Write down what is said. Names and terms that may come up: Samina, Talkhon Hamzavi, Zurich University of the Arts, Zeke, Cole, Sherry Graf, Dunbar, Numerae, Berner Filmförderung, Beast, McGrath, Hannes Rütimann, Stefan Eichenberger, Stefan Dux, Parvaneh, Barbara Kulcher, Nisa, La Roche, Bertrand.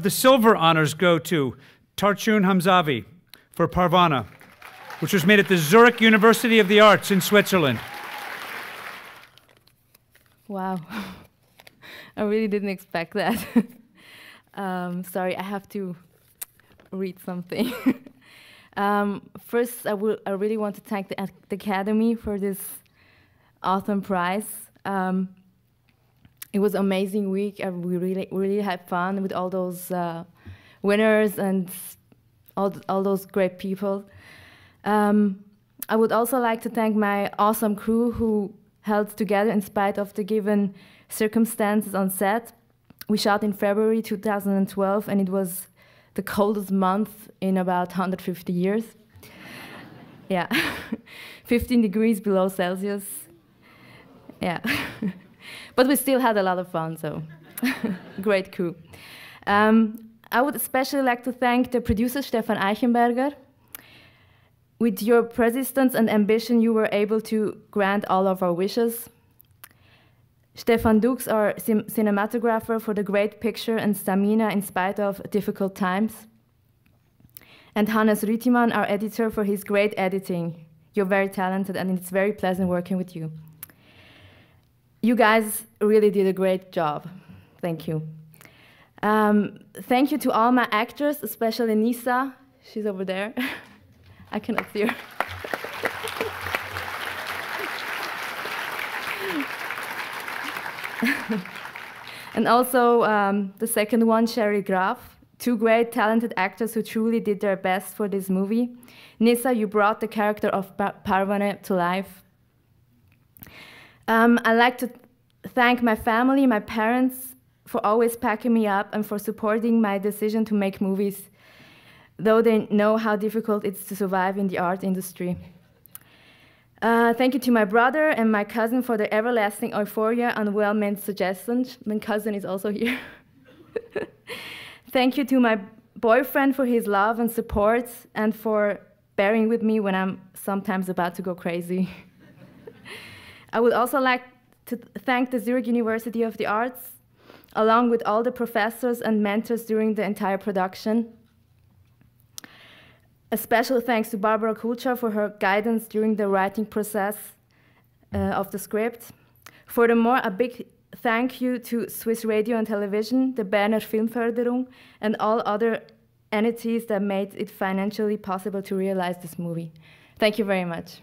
The silver honors go to Talkhon Hamzavi for Parvaneh, which was made at the Zurich University of the Arts in Switzerland. Wow, I really didn't expect that. Sorry, I have to read something. First, I really want to thank the Academy for this awesome prize. It was an amazing week. We really had fun with all those winners and all those great people. I would also like to thank my awesome crew who held together in spite of the given circumstances on set. We shot in February 2012, and it was the coldest month in about 150 years. Yeah, 15 degrees below Celsius. Yeah, but we still had a lot of fun, so great crew. I would especially like to thank the producer, Stefan Eichenberger. With your persistence and ambition, you were able to grant all of our wishes. Stefan Dux, our cinematographer, for the great picture, and Samina, in spite of difficult times. And Hannes Rütimann, our editor, for his great editing. You're very talented, and it's very pleasant working with you. You guys really did a great job. Thank you. Thank you to all my actors, especially Nisa. She's over there. I cannot see her. And also the second one, Sherry Graf. Two great, talented actors who truly did their best for this movie. Nisa, you brought the character of Parvaneh to life. I'd like to thank my family, my parents, for always packing me up and for supporting my decision to make movies, though they know how difficult it's to survive in the art industry. Thank you to my brother and my cousin for their everlasting euphoria and well-meant suggestions. My cousin is also here. Thank you to my boyfriend for his love and support and for bearing with me when I'm sometimes about to go crazy. I would also like to thank the Zurich University of the Arts, along with all the professors and mentors during the entire production. A special thanks to Barbara Kulcher for her guidance during the writing process of the script. Furthermore, a big thank you to Swiss Radio and Television, the Berner Filmförderung, and all other entities that made it financially possible to realize this movie. Thank you very much.